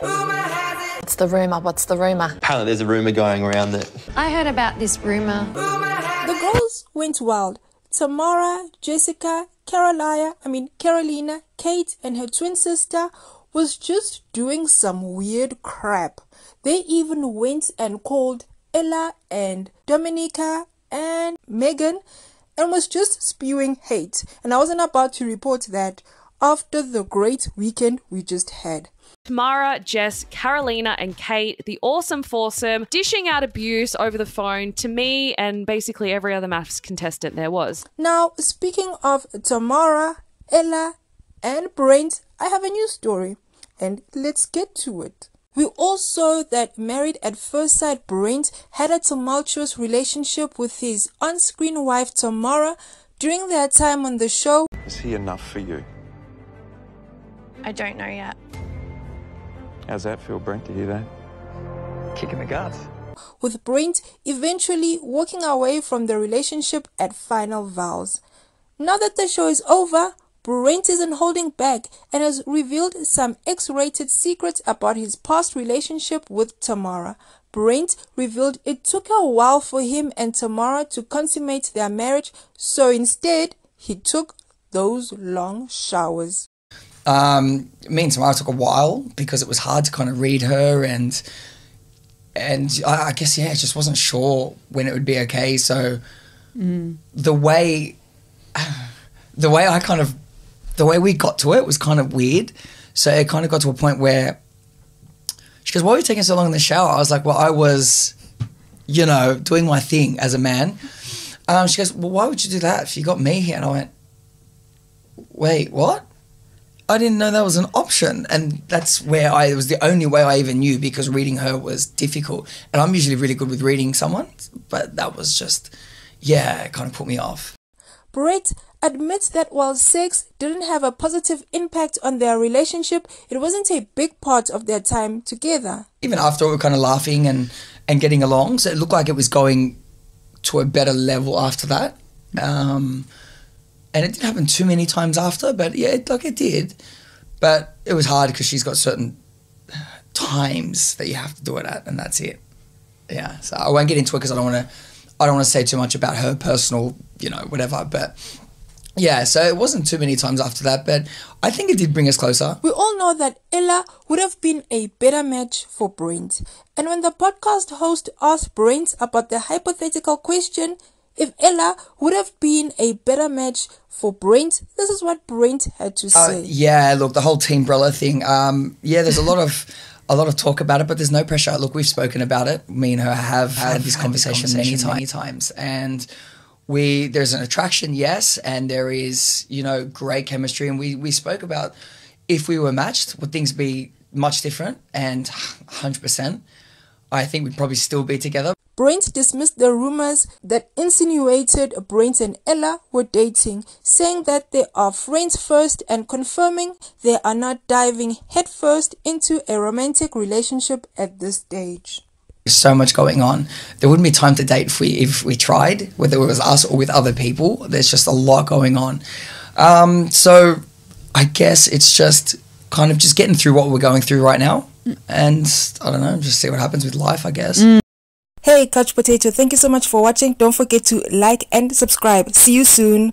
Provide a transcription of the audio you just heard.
What's the rumour? What's the rumour? Apparently there's a rumour going around that... I heard about this rumour. The girls went wild. Tamara, Jessica, Carolina, Kate and her twin sister was just doing some weird crap. They even went and called Ella and Dominica and Megan and was just spewing hate. And I wasn't about to report that after the great weekend we just had. Tamara, Jess, Carolina and Kate, the awesome foursome, dishing out abuse over the phone to me and basically every other maths contestant there was. Now, speaking of Tamara, Ella and Brent, I have a new story and let's get to it. We all saw that Married at First Sight Brent had a tumultuous relationship with his on-screen wife Tamara during their time on the show. Is he enough for you? I don't know yet. How's that feel, Brent, to hear that? Kick in the guts. With Brent eventually walking away from the relationship at final vows. Now that the show is over, Brent isn't holding back and has revealed some X-rated secrets about his past relationship with Tamara. Brent revealed it took a while for him and Tamara to consummate their marriage, so instead, he took those long showers. Me and Tamara took a while because it was hard to kind of read her and I guess, yeah, I just wasn't sure when it would be okay. So the way we got to it was kind of weird. So it kind of got to a point where she goes, why were you taking so long in the shower? I was like, well, I was, you know, doing my thing as a man. She goes, well, why would you do that if you got me here? And I went, wait, what? I didn't know that was an option, and that's where it was the only way I even knew, because reading her was difficult, and I'm usually really good with reading someone, but that was just, yeah, it kind of put me off. Brett admits that while sex didn't have a positive impact on their relationship, it wasn't a big part of their time together. Even after, we were kind of laughing and getting along, so it looked like it was going to a better level after that. And it didn't happen too many times after, but yeah, it did. But it was hard because she's got certain times that you have to do it at, and that's it. Yeah, so I won't get into it because I don't want to say too much about her personal, you know, whatever. But yeah, so it wasn't too many times after that, but I think it did bring us closer. We all know that Ella would have been a better match for Brent. And when the podcast host asked Brent about the hypothetical question, if Ella would have been a better match for Brent, this is what Brent had to say. Yeah, look, the whole Teambrella thing. Yeah, there's a lot of talk about it, but there's no pressure. Look, we've spoken about it. Me and her have had this conversation many times, and there's an attraction, yes, and there is, you know, great chemistry, and we spoke about if we were matched, would things be much different? And 100%, I think we'd probably still be together. Brent dismissed the rumors that insinuated Brent and Ella were dating, saying that they are friends first and confirming they are not diving headfirst into a romantic relationship at this stage. There's so much going on. There wouldn't be time to date if we tried, whether it was us or with other people. There's just a lot going on. So I guess it's just kind of just getting through what we're going through right now. And I don't know, just see what happens with life, I guess. Hey Couch Potato, thank you so much for watching. Don't forget to like and subscribe. See you soon.